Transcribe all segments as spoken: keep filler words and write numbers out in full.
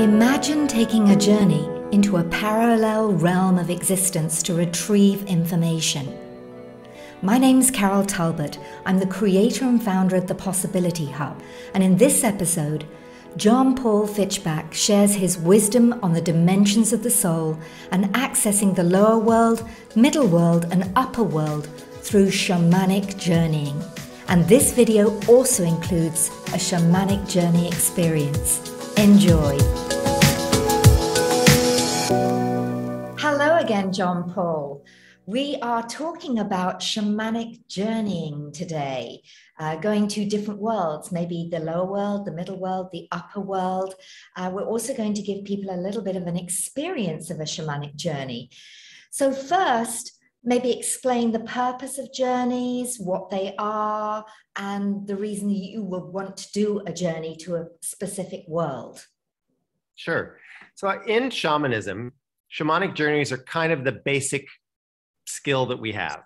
Imagine taking a journey into a parallel realm of existence to retrieve information. My name's Carol Talbot. I'm the creator and founder of The Possibility Hub. And in this episode, John Paul Fischbach shares his wisdom on the dimensions of the soul and accessing the lower world, middle world, and upper world through shamanic journeying. And this video also includes a shamanic journey experience. Enjoy. Hello again, John Paul. We are talking about shamanic journeying today, uh, going to different worlds, maybe the lower world, the middle world, the upper world. Uh, we're also going to give people a little bit of an experience of a shamanic journey. So first, maybe explain the purpose of journeys, what they are, and the reason you would want to do a journey to a specific world. Sure. So in shamanism, shamanic journeys are kind of the basic skill that we have.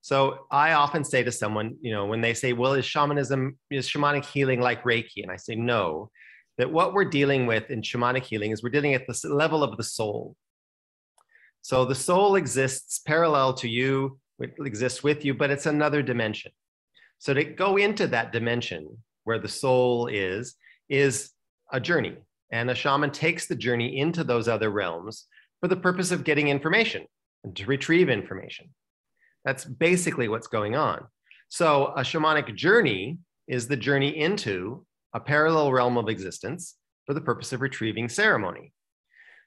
So I often say to someone, you know, when they say, well, is shamanism, is shamanic healing like Reiki? And I say, no, that what we're dealing with in shamanic healing is we're dealing at the level of the soul. So the soul exists parallel to you, it exists with you, but it's another dimension. So to go into that dimension where the soul is, is a journey. And a shaman takes the journey into those other realms for the purpose of getting information and to retrieve information. That's basically what's going on. So a shamanic journey is the journey into a parallel realm of existence for the purpose of retrieving ceremony.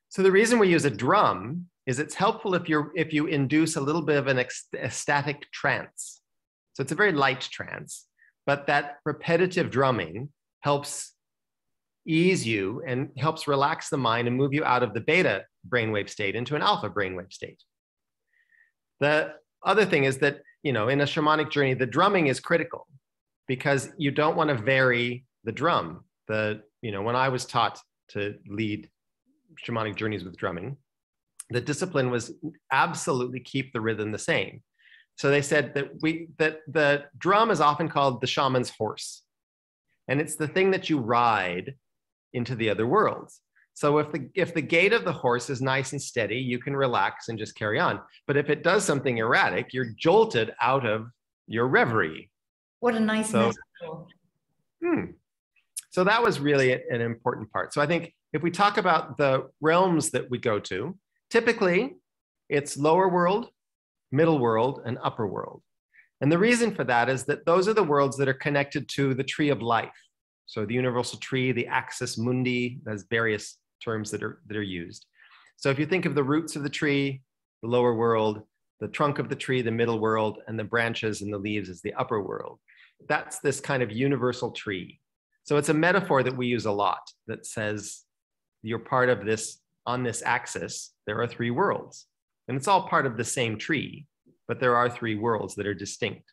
So the reason we use a drum is it's helpful if, you're, if you induce a little bit of an ecstatic trance. So it's a very light trance, but that repetitive drumming helps ease you and helps relax the mind and move you out of the beta brainwave state into an alpha brainwave state. The other thing is that, you know, in a shamanic journey, the drumming is critical because you don't want to vary the drum. The, you know, when I was taught to lead shamanic journeys with drumming, the discipline was absolutely keep the rhythm the same. So they said that we that the drum is often called the shaman's horse. And it's the thing that you ride into the other worlds. So if the if the gait of the horse is nice and steady, you can relax and just carry on. But if it does something erratic, you're jolted out of your reverie. What a nice so, metaphor. Hmm. So that was really an important part. So I think if we talk about the realms that we go to, typically, it's lower world, middle world, and upper world. And the reason for that is that those are the worlds that are connected to the tree of life. So the universal tree, the axis mundi, there's various terms that are, that are used. So if you think of the roots of the tree, the lower world, the trunk of the tree, the middle world, and the branches and the leaves is the upper world. That's this kind of universal tree. So it's a metaphor that we use a lot that says you're part of this. On this axis, there are three worlds, and it's all part of the same tree, but there are three worlds that are distinct.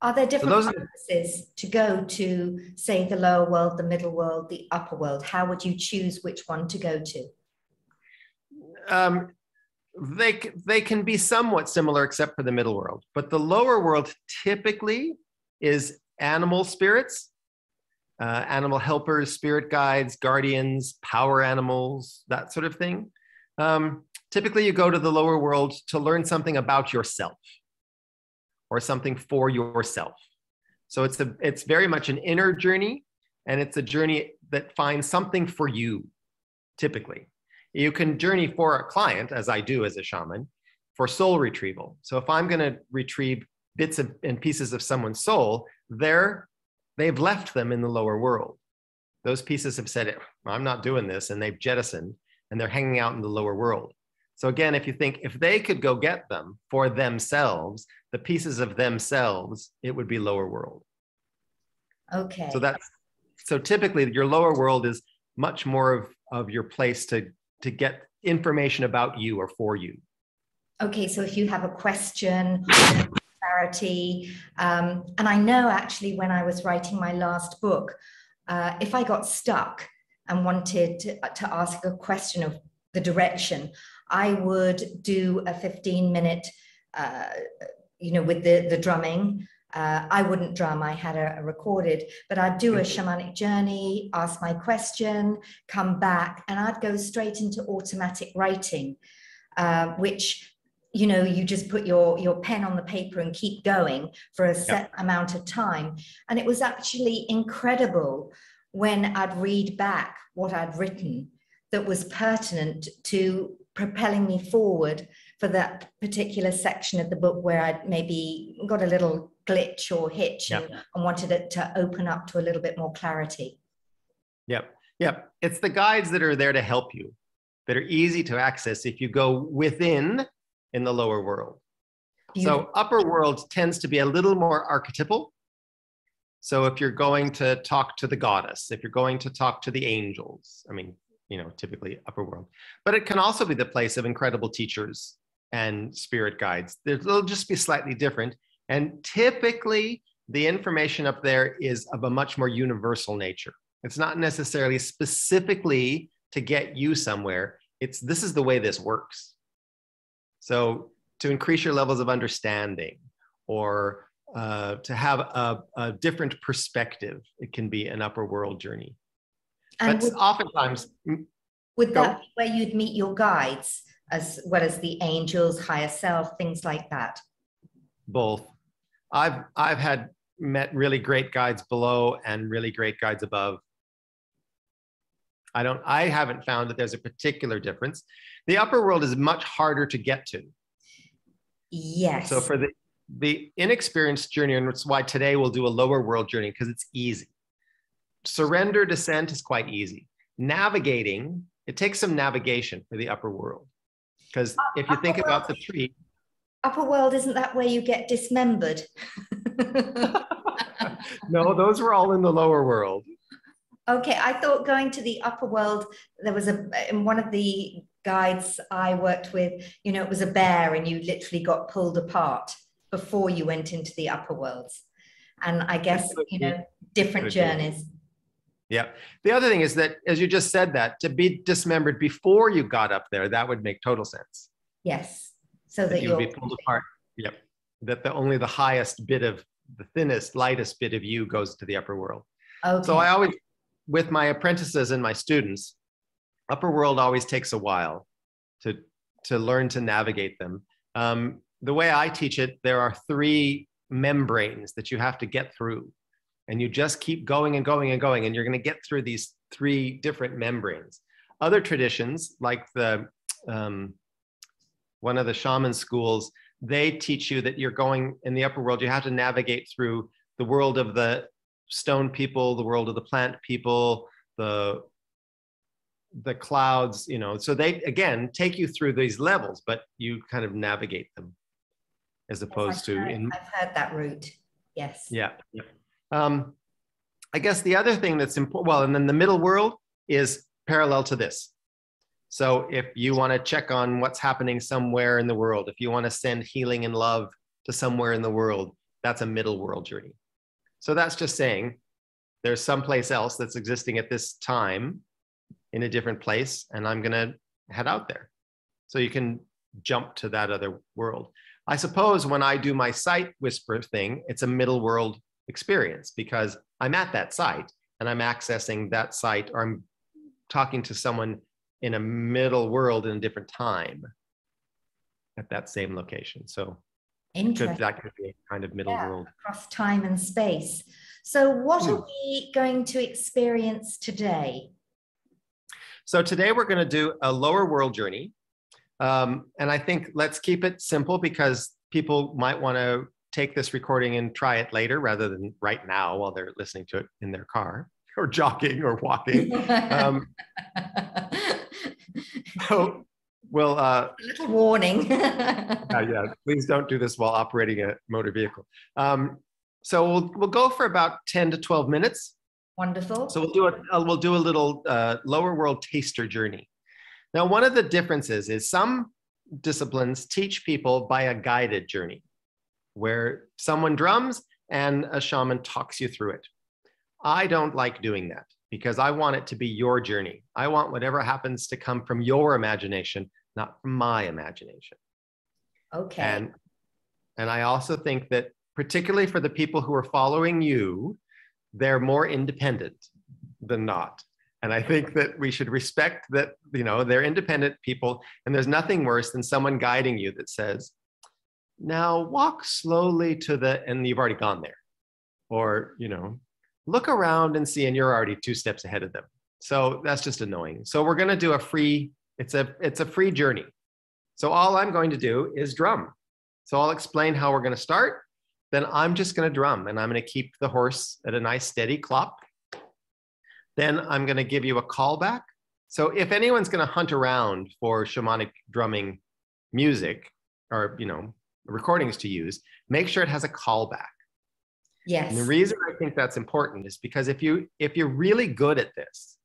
Are there different so purposes are... to go to, say, the lower world, the middle world, the upper world? How would you choose which one to go to? Um, they, they can be somewhat similar except for the middle world, but the lower world typically is animal spirits. Uh, animal helpers, spirit guides, guardians, power animals, that sort of thing. Um, typically, you go to the lower world to learn something about yourself or something for yourself. So it's, a, it's very much an inner journey, and it's a journey that finds something for you, typically. You can journey for a client, as I do as a shaman, for soul retrieval. So if I'm going to retrieve bits of, and pieces of someone's soul, they're They've left them in the lower world. Those pieces have said, I'm not doing this, and they've jettisoned, and they're hanging out in the lower world. So again, if you think, if they could go get them for themselves, the pieces of themselves, it would be lower world. Okay. So that's, so typically your lower world is much more of, of your place to, to get information about you or for you. Okay, so if you have a question, clarity. Um, and I know actually when I was writing my last book, uh, if I got stuck and wanted to, to ask a question of the direction, I would do a fifteen minute, uh, you know, with the, the drumming Uh, I wouldn't drum, I had a, a recorded, but I'd do a shamanic journey, ask my question, come back, and I'd go straight into automatic writing, uh, which, you know, you just put your, your pen on the paper and keep going for a set yep. amount of time. And it was actually incredible when I'd read back what I'd written that was pertinent to propelling me forward for that particular section of the book where I'd maybe got a little glitch or hitch yep. and, and wanted it to open up to a little bit more clarity. Yep, yep. It's the guides that are there to help you, that are easy to access if you go within in the lower world. Beautiful. So upper world tends to be a little more archetypal. So if you're going to talk to the goddess, if you're going to talk to the angels, I mean, you know, typically upper world, but it can also be the place of incredible teachers and spirit guides. They'll just be slightly different. And typically the information up there is of a much more universal nature. It's not necessarily specifically to get you somewhere. It's, this is the way this works. So to increase your levels of understanding, or uh, to have a, a different perspective, it can be an upper world journey. And would, oftentimes, would that be where you'd meet your guides, as well as the angels, higher self, things like that? Both. I've I've had met really great guides below and really great guides above. I don't. I haven't found that there's a particular difference. The upper world is much harder to get to. Yes. So for the the inexperienced journey, and that's why today we'll do a lower world journey, because it's easy. Surrender descent is quite easy. Navigating, it takes some navigation for the upper world. Because if you think about the tree. Upper world, isn't that where you get dismembered? No, those were all in the lower world. Okay, I thought going to the upper world, there was a, in one of the guides I worked with, you know, it was a bear and you literally got pulled apart before you went into the upper worlds. And I guess, you know, different journeys. Yeah. The other thing is that, as you just said that, to be dismembered before you got up there, that would make total sense. Yes. So that you'll be pulled apart. Yep. That the only the highest bit of the thinnest, lightest bit of you goes to the upper world. Okay. So I always, with my apprentices and my students, upper world always takes a while to, to learn to navigate them. Um, the way I teach it, there are three membranes that you have to get through, and you just keep going and going and going, and you're going to get through these three different membranes. Other traditions, like the um, one of the shaman schools, they teach you that you're going in the upper world, you have to navigate through the world of the stone people, the world of the plant people, the the clouds, you know. So they again take you through these levels, but you kind of navigate them. As opposed yes, I've heard, to in I've heard that route. Yes. Yeah. yeah. Um, I guess the other thing that's important, well, and then the middle world is parallel to this. So if you want to check on what's happening somewhere in the world, if you want to send healing and love to somewhere in the world, that's a middle world journey. So that's just saying there's someplace else that's existing at this time in a different place, and I'm going to head out there. So you can jump to that other world. I suppose when I do my site whisper thing, it's a middle world experience because I'm at that site and I'm accessing that site, or I'm talking to someone in a middle world in a different time at that same location. So could, that could be a kind of middle yeah, world. Across time and space. So what hmm. are we going to experience today? So today we're going to do a lower world journey. Um, and I think let's keep it simple because people might want to take this recording and try it later rather than right now while they're listening to it in their car or jogging or walking. Um, so we'll... Uh, a little warning. yeah, yeah, please don't do this while operating a motor vehicle. Um, so we'll, we'll go for about ten to twelve minutes. Wonderful. So we'll do a, we'll do a little uh, lower world taster journey. Now, one of the differences is some disciplines teach people by a guided journey where someone drums and a shaman talks you through it. I don't like doing that because I want it to be your journey. I want whatever happens to come from your imagination, not from my imagination. Okay. And, and I also think that particularly for the people who are following you, they're more independent than not. And I think that we should respect that, you know, they're independent people, and there's nothing worse than someone guiding you that says, now walk slowly to the, and you've already gone there. Or, you know, look around and see, and you're already two steps ahead of them. So that's just annoying. So we're going to do a free, it's a, it's a free journey. So all I'm going to do is drum. So I'll explain how we're going to start. Then I'm just going to drum, and I'm going to keep the horse at a nice steady clop. Then I'm going to give you a callback. So if anyone's going to hunt around for shamanic drumming music, or, you know, recordings to use, make sure it has a callback. Yes. And the reason I think that's important is because if you if you're really good at this,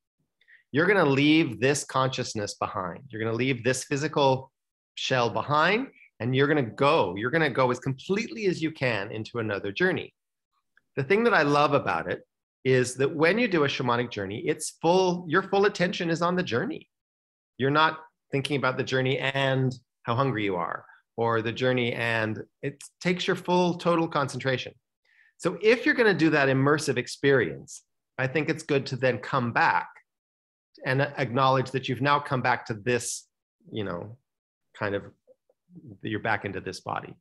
you're going to leave this consciousness behind. You're going to leave this physical shell behind, and you're going to go. You're going to go as completely as you can into another journey. The thing that I love about it is that when you do a shamanic journey, it's full, your full attention is on the journey. You're not thinking about the journey and how hungry you are, or the journey, and it takes your full total concentration. So if you're going to do that immersive experience, I think it's good to then come back and acknowledge that you've now come back to this, you know, kind of, you're back into this body.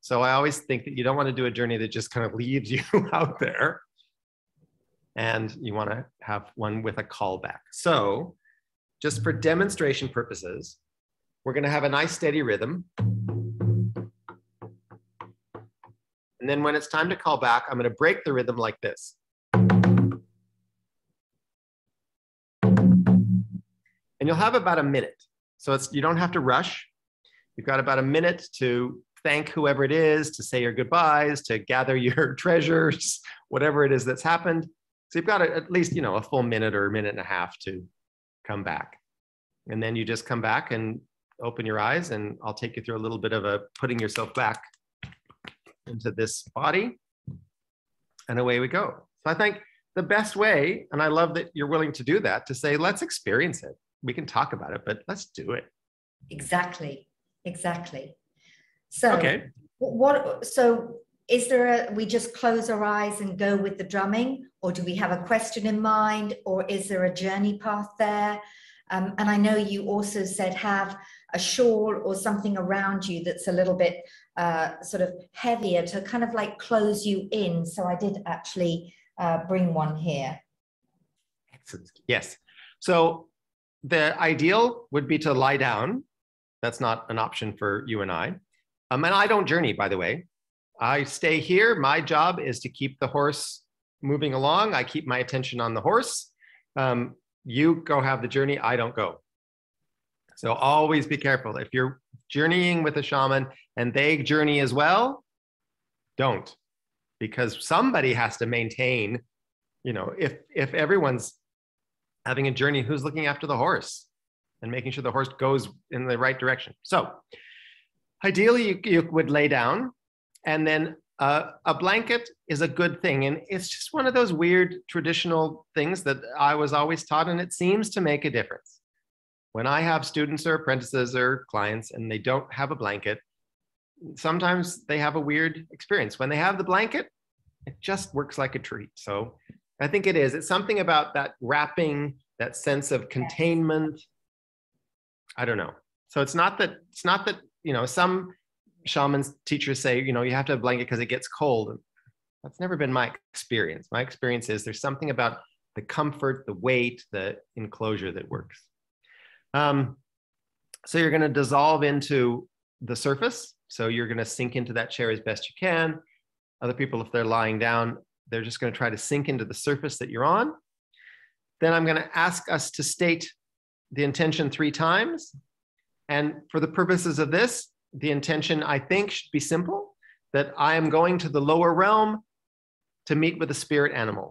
So I always think that you don't want to do a journey that just kind of leaves you out there. And you want to have one with a callback. So just for demonstration purposes, we're going to have a nice steady rhythm. And then when it's time to call back, I'm going to break the rhythm like this. And you'll have about a minute. So it's, you don't have to rush. You've got about a minute to thank whoever it is, to say your goodbyes, to gather your treasures, whatever it is that's happened. So you've got at least, you know, a full minute or a minute and a half to come back. And then you just come back and open your eyes, and I'll take you through a little bit of a putting yourself back into this body, and away we go. So I think the best way, and I love that you're willing to do that, to say, let's experience it. We can talk about it, but let's do it. Exactly, exactly. So okay. What, so is there a, we just close our eyes and go with the drumming, or do we have a question in mind, or is there a journey path there? Um, and I know you also said have a shawl or something around you that's a little bit uh, sort of heavier to kind of like close you in. So I did actually uh, bring one here. Excellent. Yes. So the ideal would be to lie down. That's not an option for you and I. Um, and I don't journey, by the way. I stay here. My job is to keep the horse moving along. I keep my attention on the horse. Um, You go have the journey, I don't go. So always be careful. If you're journeying with a shaman and they journey as well, don't. Because somebody has to maintain, you know, if, if everyone's having a journey, who's looking after the horse and making sure the horse goes in the right direction? So ideally, you, you would lay down, and then Uh, a blanket is a good thing, and it's just one of those weird traditional things that I was always taught, and it seems to make a difference. When I have students or apprentices or clients and they don't have a blanket, sometimes they have a weird experience. When they have the blanket, it just works like a treat. So I think it is. It's something about that wrapping, that sense of containment. I don't know. So it's not that, it's not that, you know, some shamans, teachers say, you know, you have to have a blanket because it gets cold. That's never been my experience. My experience is there's something about the comfort, the weight, the enclosure that works. Um, so you're going to dissolve into the surface. So you're going to sink into that chair as best you can. Other people, if they're lying down, they're just going to try to sink into the surface that you're on. Then I'm going to ask us to state the intention three times. And for the purposes of this, the intention, I think, should be simple, that I am going to the lower realm to meet with a spirit animal.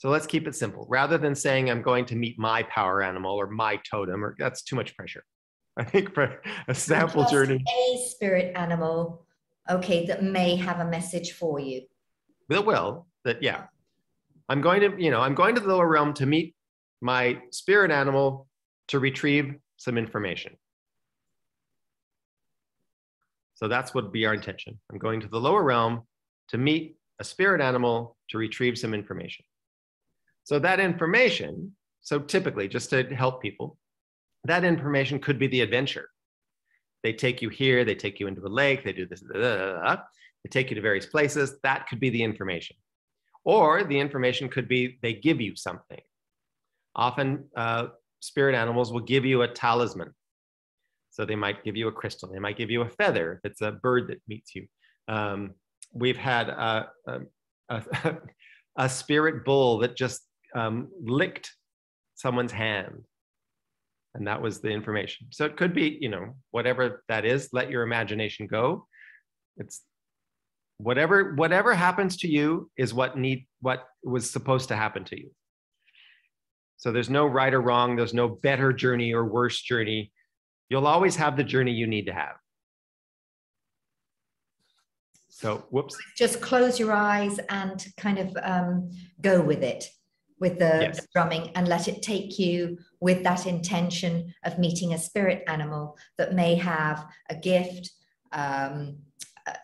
So let's keep it simple. Rather than saying I'm going to meet my power animal or my totem, or that's too much pressure. I think for a sample journey. A spirit animal, okay, that may have a message for you. It will, that, yeah. I'm going to, you know, I'm going to the lower realm to meet my spirit animal to retrieve some information. So that's what would be our intention. I'm going to the lower realm to meet a spirit animal to retrieve some information. So that information, so typically just to help people, that information could be the adventure. They take you here, they take you into a lake, they do this, blah, blah, blah, blah. They take you to various places. That could be the information. Or the information could be they give you something. Often uh, spirit animals will give you a talisman. So they might give you a crystal. They might give you a feather if it's a bird that meets you. Um, we've had a, a, a, a spirit bull that just um, licked someone's hand. And that was the information. So it could be, you know, whatever that is, let your imagination go. It's whatever, whatever happens to you is what need, what was supposed to happen to you. So there's no right or wrong. There's no better journey or worse journey. You'll always have the journey you need to have. So, whoops. Just close your eyes and kind of um, go with it, with the, yes. the drumming, and let it take you with that intention of meeting a spirit animal that may have a gift, um,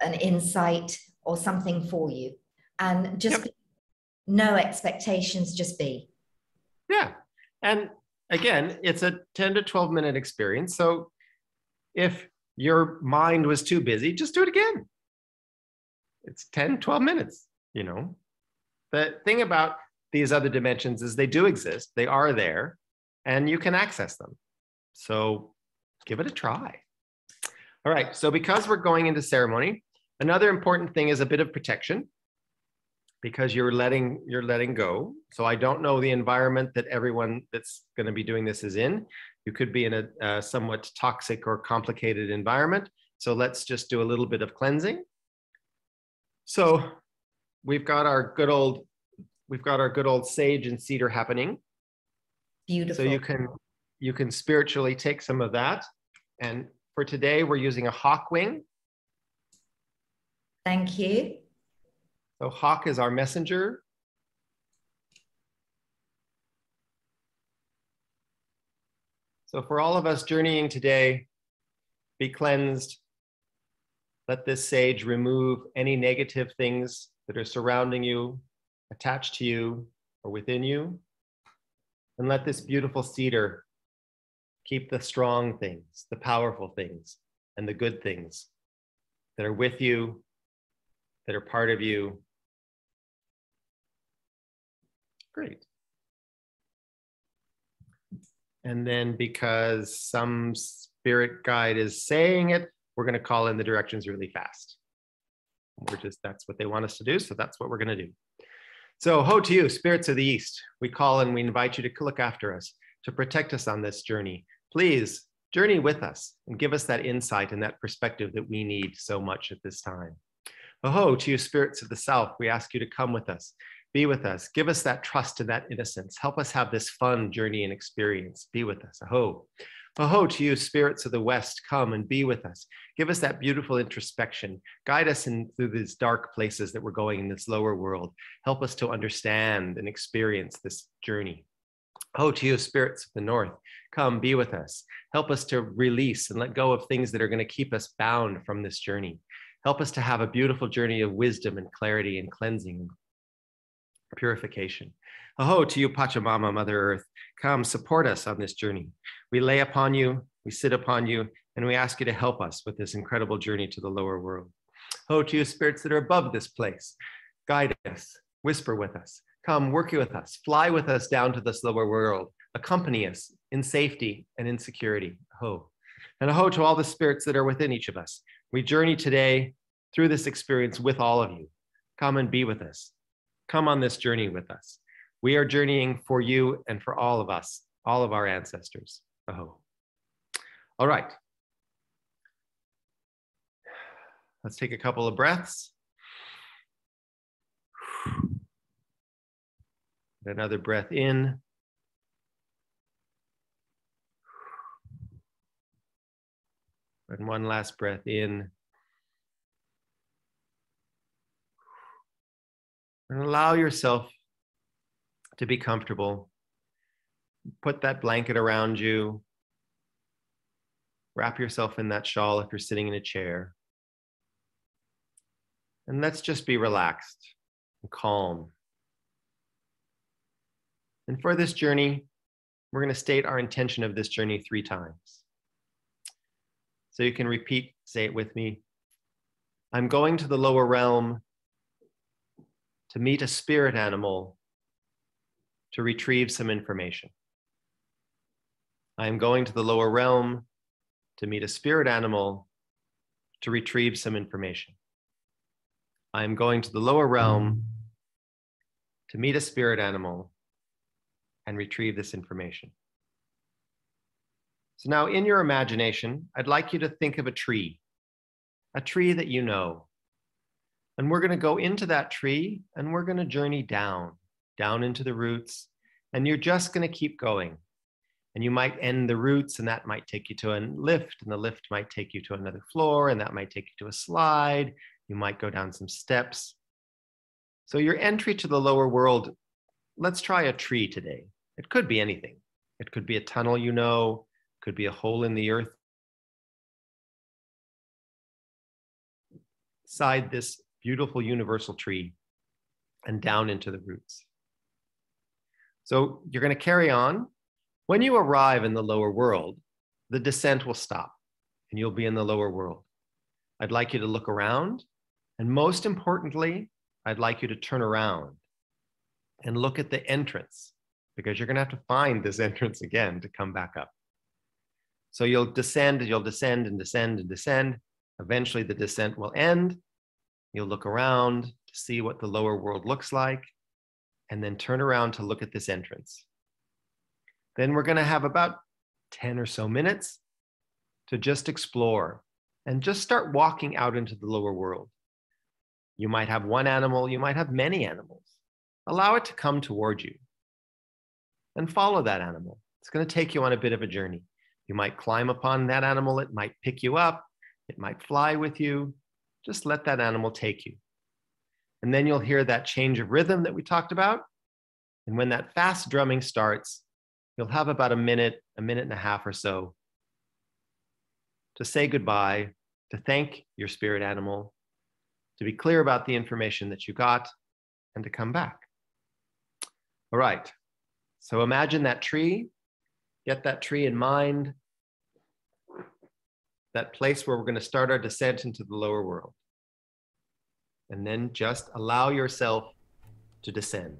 an insight, or something for you. And just yep. no expectations, just be. Yeah. And again, it's a ten to twelve minute experience. So if your mind was too busy, just do it again. It's ten, twelve minutes, you know. The thing about these other dimensions is they do exist. They are there and you can access them. So give it a try. All right. So because we're going into ceremony, another important thing is a bit of protection, because you're letting, you're letting go. So I don't know the environment that everyone that's going to be doing this is in. You could be in a, a somewhat toxic or complicated environment. So let's just do a little bit of cleansing. So we've got our good old, we've got our good old sage and cedar happening. Beautiful. So you can, you can spiritually take some of that. And for today, we're using a hawk wing. Thank you. So hawk is our messenger. So for all of us journeying today, be cleansed. Let this sage remove any negative things that are surrounding you, attached to you, or within you. And let this beautiful cedar keep the strong things, the powerful things, and the good things that are with you, that are part of you. Great. And then because some spirit guide is saying it, we're going to call in the directions really fast. We're just, that's what they want us to do. So that's what we're going to do. So ho to you, spirits of the East. We call and we invite you to look after us, to protect us on this journey. Please journey with us and give us that insight and that perspective that we need so much at this time. Ho to you, spirits of the South. We ask you to come with us, be with us, give us that trust and that innocence. Help us have this fun journey and experience. Be with us. Aho. Aho to you, spirits of the West. Come and be with us. Give us that beautiful introspection. Guide us in through these dark places that we're going in this lower world. Help us to understand and experience this journey. Ho to you, spirits of the North. Come be with us. Help us to release and let go of things that are going to keep us bound from this journey. Help us to have a beautiful journey of wisdom and clarity and cleansing and purification. Aho to you, Pachamama, Mother Earth. Come support us on this journey. We lay upon you, we sit upon you, and we ask you to help us with this incredible journey to the lower world. Ho to you, spirits that are above this place. Guide us, whisper with us, come work with us, fly with us down to this lower world, accompany us in safety and in security. Ho. And aho to all the spirits that are within each of us. We journey today through this experience with all of you. Come and be with us. Come on this journey with us. We are journeying for you and for all of us, all of our ancestors. Oh. All right. Let's take a couple of breaths. Another breath in. And one last breath in. And allow yourself to be comfortable. Put that blanket around you. Wrap yourself in that shawl if you're sitting in a chair. And let's just be relaxed and calm. And for this journey, we're going to state our intention of this journey three times. So you can repeat, say it with me. I'm going to the lower realm to meet a spirit animal to retrieve some information. I am going to the lower realm to meet a spirit animal to retrieve some information. I am going to the lower realm to meet a spirit animal and retrieve this information. So now in your imagination, I'd like you to think of a tree, a tree that you know. And we're gonna go into that tree and we're gonna journey down, down into the roots, and you're just gonna keep going. And you might end the roots and that might take you to a lift, and the lift might take you to another floor, and that might take you to a slide. You might go down some steps. So your entry to the lower world, let's try a tree today. It could be anything. It could be a tunnel you know, could be a hole in the earth. Inside this beautiful universal tree and down into the roots. So you're gonna carry on. When you arrive in the lower world, the descent will stop and you'll be in the lower world. I'd like you to look around, and most importantly, I'd like you to turn around and look at the entrance, because you're gonna have to find this entrance again to come back up. So you'll descend, you'll descend and descend and descend. Eventually the descent will end. You'll look around to see what the lower world looks like, and then turn around to look at this entrance. Then we're gonna have about ten or so minutes to just explore and just start walking out into the lower world. You might have one animal, you might have many animals. Allow it to come toward you and follow that animal. It's gonna take you on a bit of a journey. You might climb upon that animal, it might pick you up, it might fly with you. Just let that animal take you. And then you'll hear that change of rhythm that we talked about. And when that fast drumming starts, you'll have about a minute, a minute and a half or so to say goodbye, to thank your spirit animal, to be clear about the information that you got, and to come back. All right, so imagine that tree, get that tree in mind, that place where we're gonna start our descent into the lower world. And then just allow yourself to descend.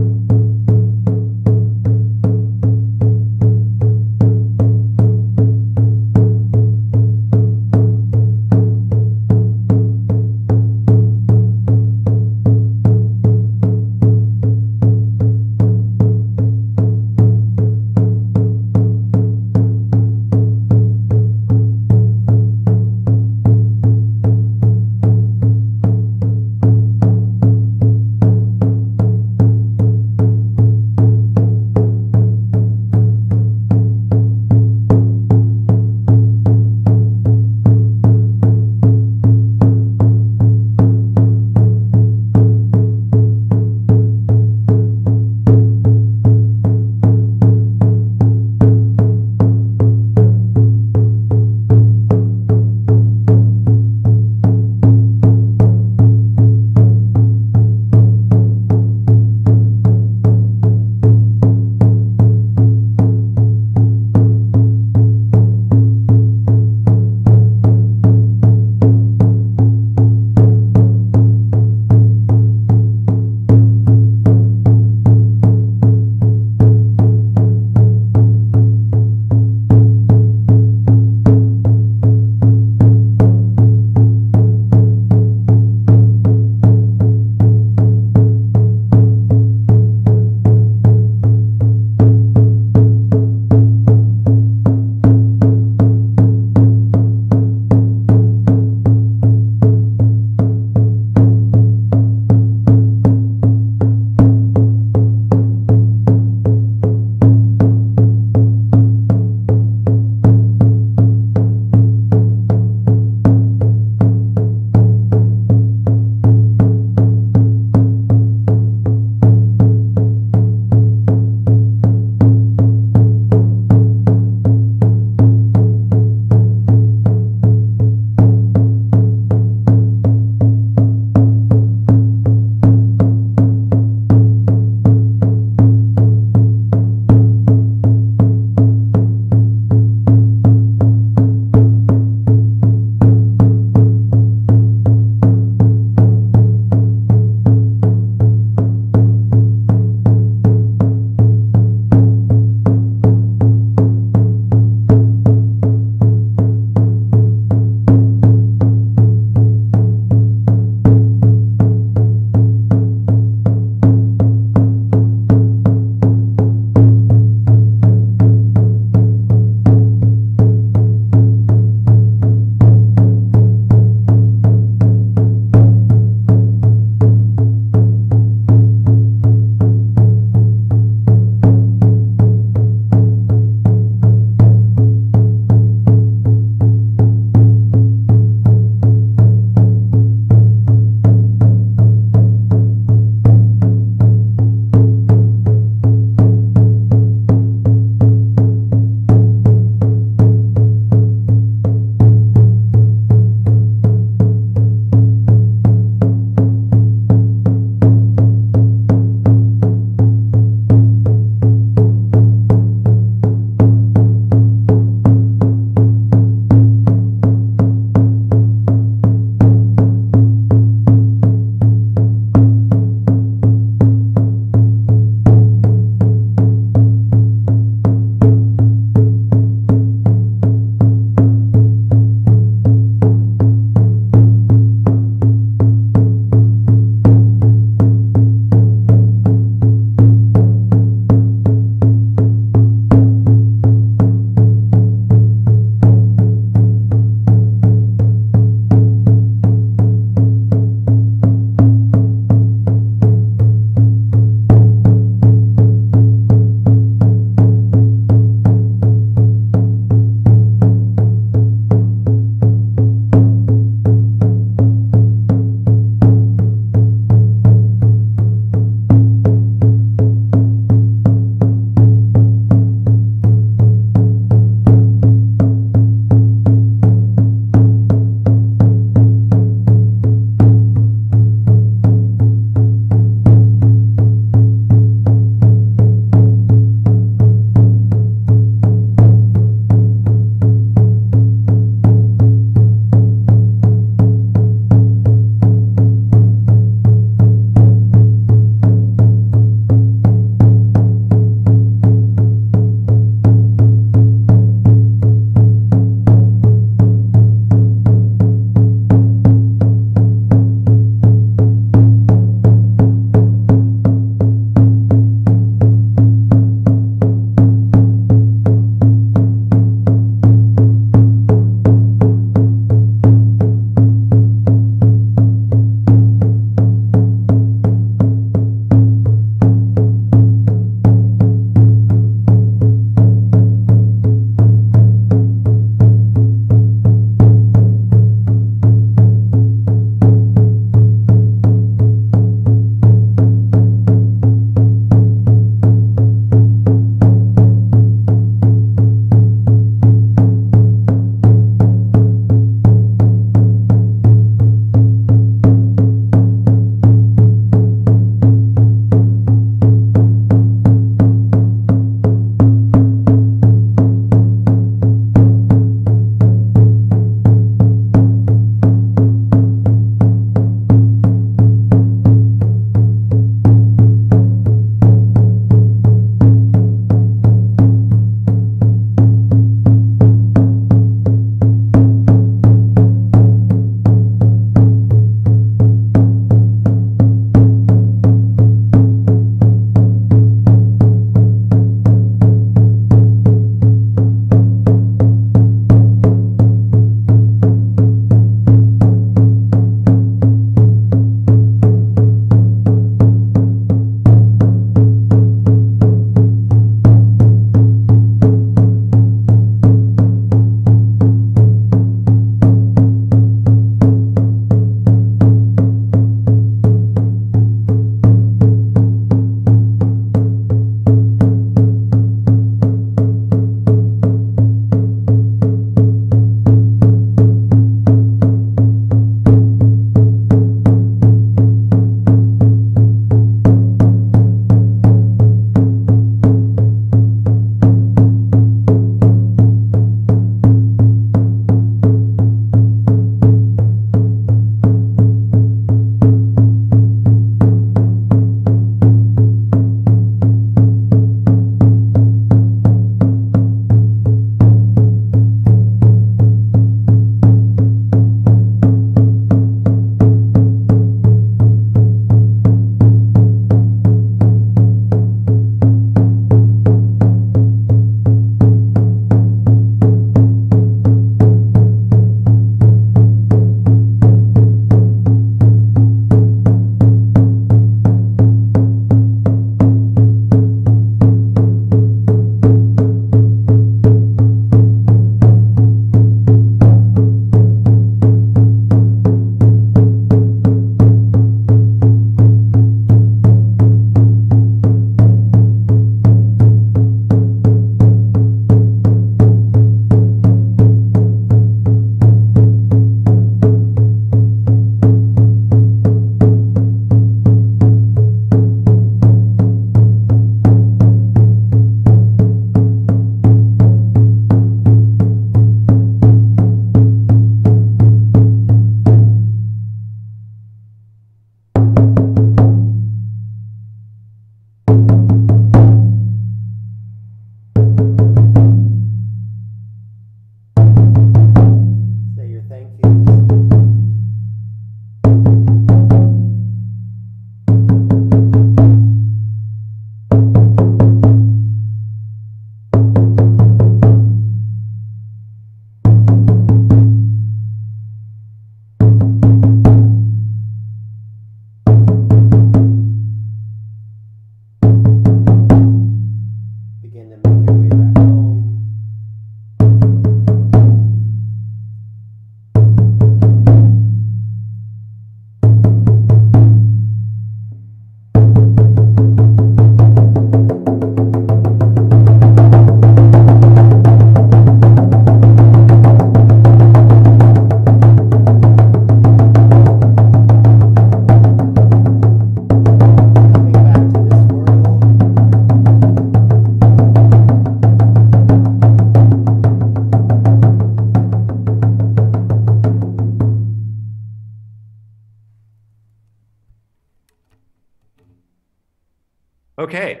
Okay,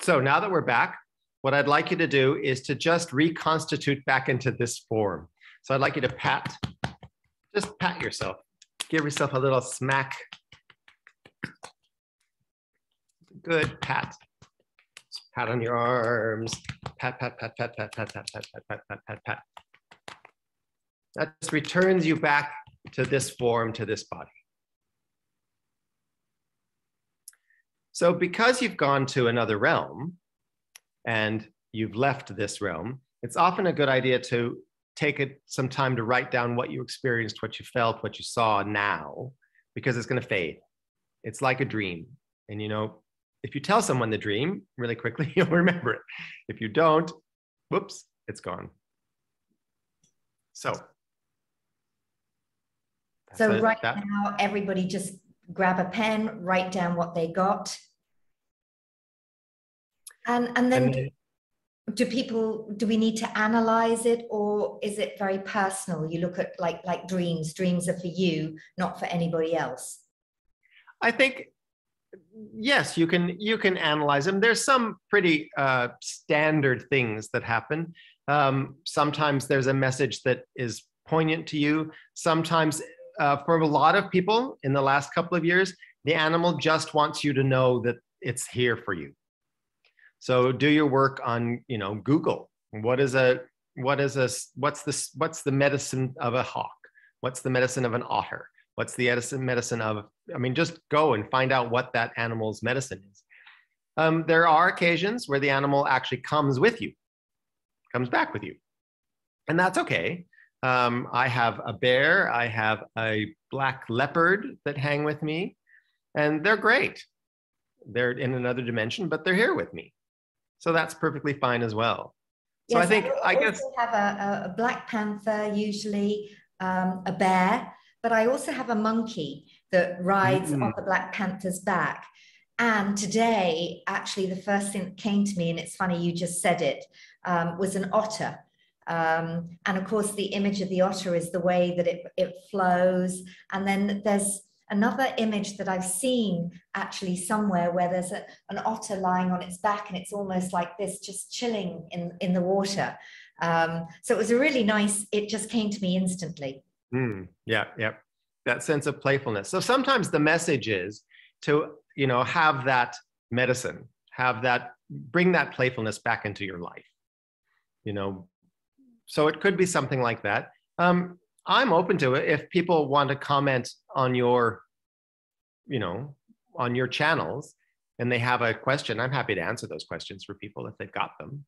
so now that we're back, what I'd like you to do is to just reconstitute back into this form. So I'd like you to pat, just pat yourself. Give yourself a little smack. Good pat. Pat on your arms. Pat, pat, pat, pat, pat, pat, pat, pat, pat, pat, pat, pat. That just returns you back to this form, to this body. So because you've gone to another realm and you've left this realm, it's often a good idea to take it some time to write down what you experienced, what you felt, what you saw now, because it's going to fade. It's like a dream. And you know, if you tell someone the dream really quickly, you'll remember it. If you don't, whoops, it's gone. So. So a, right that. now, everybody just grab a pen, write down what they got. And, and then, and do, do people, do we need to analyze it, or is it very personal? You look at like, like dreams, dreams are for you, not for anybody else. I think, yes, you can, you can analyze them. There's some pretty uh, standard things that happen. Um, sometimes there's a message that is poignant to you. Sometimes uh, for a lot of people in the last couple of years, the animal just wants you to know that it's here for you. So do your work on, you know, Google. What is a, what is a, what's this, what's the medicine of a hawk? What's the medicine of an otter? What's the Edison medicine of, I mean, just go and find out what that animal's medicine is. Um, there are occasions where the animal actually comes with you, comes back with you. And that's okay. Um, I have a bear, I have a black leopard that hang with me, and they're great. They're in another dimension, but they're here with me. So that's perfectly fine as well. Yes, so I think, I, I guess. I have a, a black panther usually, um, a bear, but I also have a monkey that rides mm-hmm. on the black panther's back. And today, actually, the first thing that came to me, and it's funny you just said it, um, was an otter. Um, and of course, the image of the otter is the way that it, it flows. And then there's another image that I've seen actually somewhere where there's a, an otter lying on its back, and it's almost like this, just chilling in, in the water. Um, so it was a really nice, it just came to me instantly. Mm, yeah, yeah. That sense of playfulness. So sometimes the message is to, you know, have that medicine, have that, bring that playfulness back into your life, you know. So it could be something like that. Um, I'm open to it if people want to comment on your, you know, on your channels, and they have a question. I'm happy to answer those questions for people if they've got them.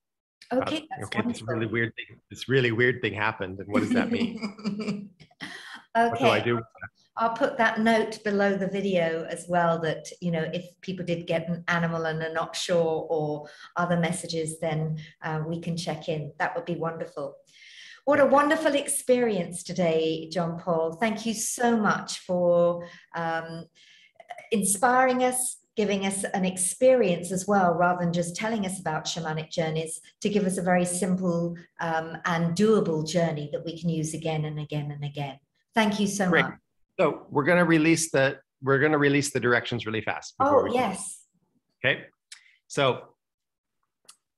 Okay, that's okay. This really weird thing. This really weird thing happened, and what does that mean? Okay, what do I do? I'll put that note below the video as well. That you know, if people did get an animal and are not sure, or other messages, then uh, we can check in. That would be wonderful. What a wonderful experience today, John Paul. Thank you so much for um, inspiring us, giving us an experience as well, rather than just telling us about shamanic journeys, to give us a very simple um, and doable journey that we can use again and again and again. Thank you so Great. much. So we're going to release the we're going to release the directions really fast. Oh, yes. Okay. So,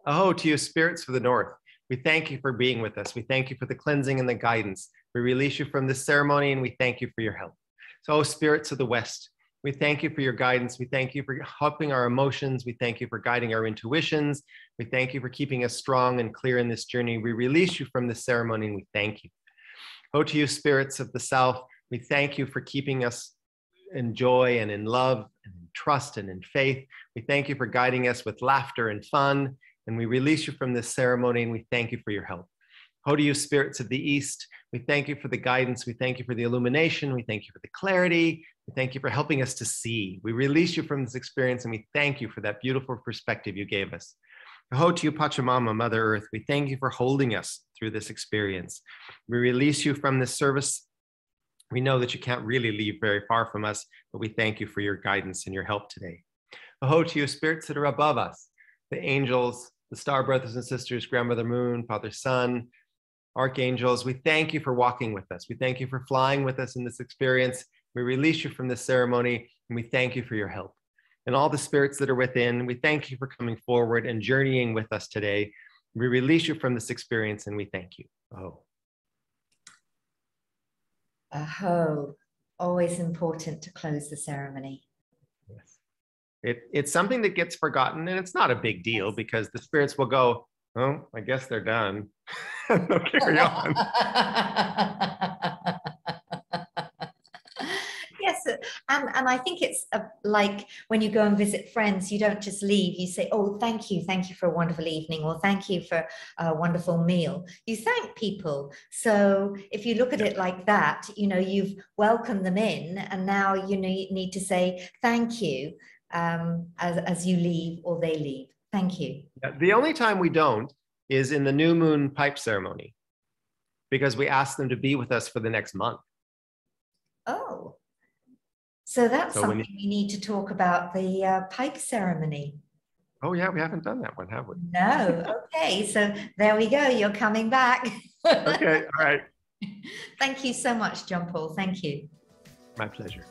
oh, to you, spirits for the north. We thank you for being with us. We thank you for the cleansing and the guidance. We release you from this ceremony, and we thank you for your help. So, oh, spirits of the West, we thank you for your guidance. We thank you for helping our emotions. We thank you for guiding our intuitions. We thank you for keeping us strong and clear in this journey. We release you from this ceremony, and we thank you. Oh, to you, spirits of the South, we thank you for keeping us in joy and in love and in trust and in faith. We thank you for guiding us with laughter and fun. And we release you from this ceremony, and we thank you for your help. Ho to you, spirits of the East, we thank you for the guidance. We thank you for the illumination. We thank you for the clarity. We thank you for helping us to see. We release you from this experience, and we thank you for that beautiful perspective you gave us. Ho to you, Pachamama, Mother Earth, we thank you for holding us through this experience. We release you from this service. We know that you can't really leave very far from us, but we thank you for your guidance and your help today. Ho to you, spirits that are above us, the angels, the star brothers and sisters, Grandmother Moon, Father Sun, archangels, we thank you for walking with us. We thank you for flying with us in this experience. We release you from this ceremony, and we thank you for your help. and all the spirits that are within. We thank you for coming forward and journeying with us today. We release you from this experience and we thank you. Aho. Aho. Always important to close the ceremony. Yes. It, it's something that gets forgotten, and it's not a big deal, yes, because the spirits will go, oh, I guess they're done. They'll carry on. Yes, and, and I think it's a, like when you go and visit friends, you don't just leave. You say, oh, thank you. Thank you for a wonderful evening, or thank you for a wonderful meal. You thank people. So if you look at it like that, you know, you've welcomed them in, and now you need to say thank you um, as, as you leave or they leave. Thank you. The only time we don't is in the new moon pipe ceremony, because we ask them to be with us for the next month. Oh, so that's so something we need, we need to talk about, the uh, pipe ceremony. Oh yeah, we haven't done that one, have we? No, okay, so there we go, you're coming back. Okay, all right. Thank you so much, John Paul, thank you. My pleasure.